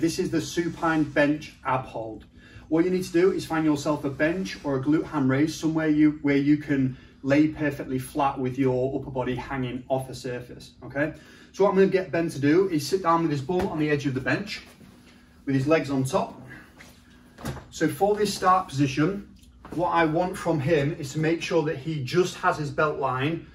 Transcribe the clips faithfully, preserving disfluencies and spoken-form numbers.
This is the supine bench ab hold. What you need to do is find yourself a bench or a glute ham raise, somewhere you where you can lay perfectly flat with your upper body hanging off a surface, okay? So what I'm gonna get Ben to do is sit down with his bum on the edge of the bench, with his legs on top. So for this start position, what I want from him is to make sure that he just has his belt line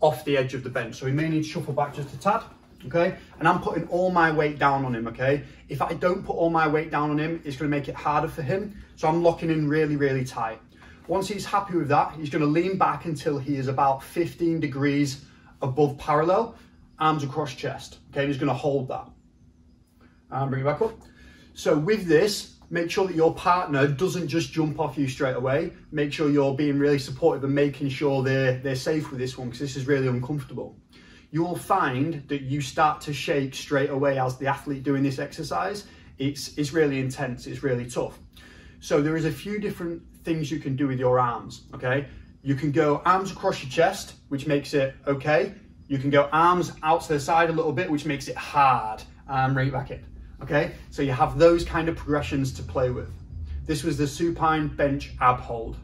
off the edge of the bench. So he may need to shuffle back just a tad, okay? And I'm putting all my weight down on him, okay? If I don't put all my weight down on him, it's gonna make it harder for him. So I'm locking in really, really tight. Once he's happy with that, he's going to lean back until he is about fifteen degrees above parallel, arms across chest. Okay, he's going to hold that. And bring it back up. So with this, make sure that your partner doesn't just jump off you straight away. Make sure you're being really supportive and making sure they're, they're safe with this one, because this is really uncomfortable. You will find that you start to shake straight away as the athlete doing this exercise. It's, it's really intense. It's really tough. So there is a few different things you can do with your arms, okay? You can go arms across your chest, which makes it okay. You can go arms out to the side a little bit, which makes it hard, and right back in, okay? So you have those kind of progressions to play with. This was the supine bench ab hold.